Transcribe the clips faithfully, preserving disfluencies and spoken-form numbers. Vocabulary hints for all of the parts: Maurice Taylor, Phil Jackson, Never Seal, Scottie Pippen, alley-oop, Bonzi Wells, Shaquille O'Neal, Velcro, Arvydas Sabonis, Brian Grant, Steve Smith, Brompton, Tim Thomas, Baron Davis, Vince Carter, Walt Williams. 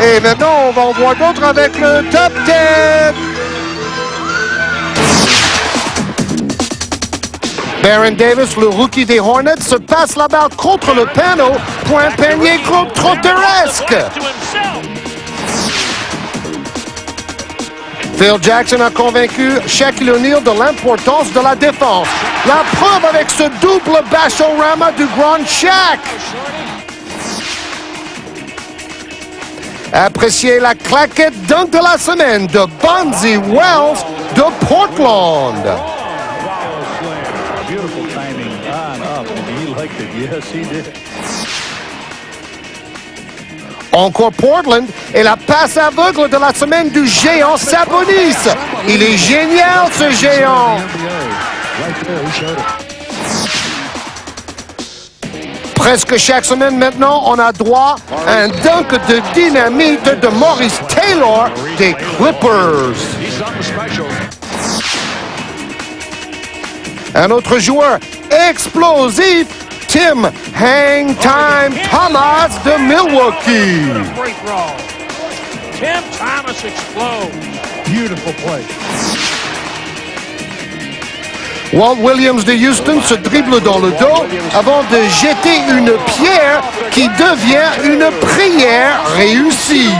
Et maintenant, on va en voir d'autres avec le top dix. Baron Davis, le rookie des Hornets, se passe la barre contre le panneau. Point panier groupe trotteresque. Phil Jackson a convaincu Shaquille O'Neal de l'importance de la défense. La preuve avec ce double bashorama du grand Shaq. Appréciez la claquette dunk de la semaine de Bonzi Wells de Portland. Encore Portland et la passe aveugle de la semaine du géant Sabonis. Il est génial, ce géant. Presque chaque semaine maintenant, on a droit à un dunk de dynamite de Maurice Taylor des Clippers. Un autre joueur explosif, Tim Hang Time Thomas de Milwaukee. Tim Thomas explodes. Beautiful play. Walt Williams de Houston se dribble dans le dos avant de jeter une pierre qui devient une prière réussie.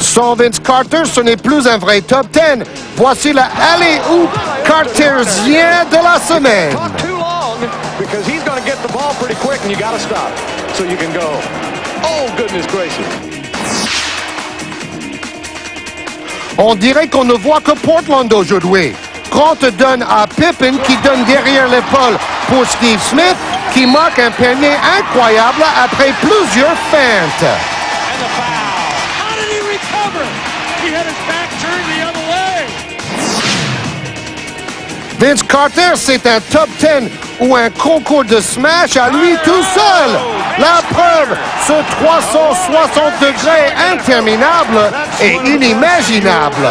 Sans Vince Carter, ce n'est plus un vrai top dix. Voici la alley-oop carterien de la semaine. On dirait qu'on ne voit que Portland aujourd'hui. Grant donne à Pippen qui donne derrière l'épaule pour Steve Smith qui marque un panier incroyable après plusieurs feintes. Vince Carter, c'est un top dix ou un concours de smash à lui tout seul. La preuve, ce trois cent soixante degrés interminable et inimaginable.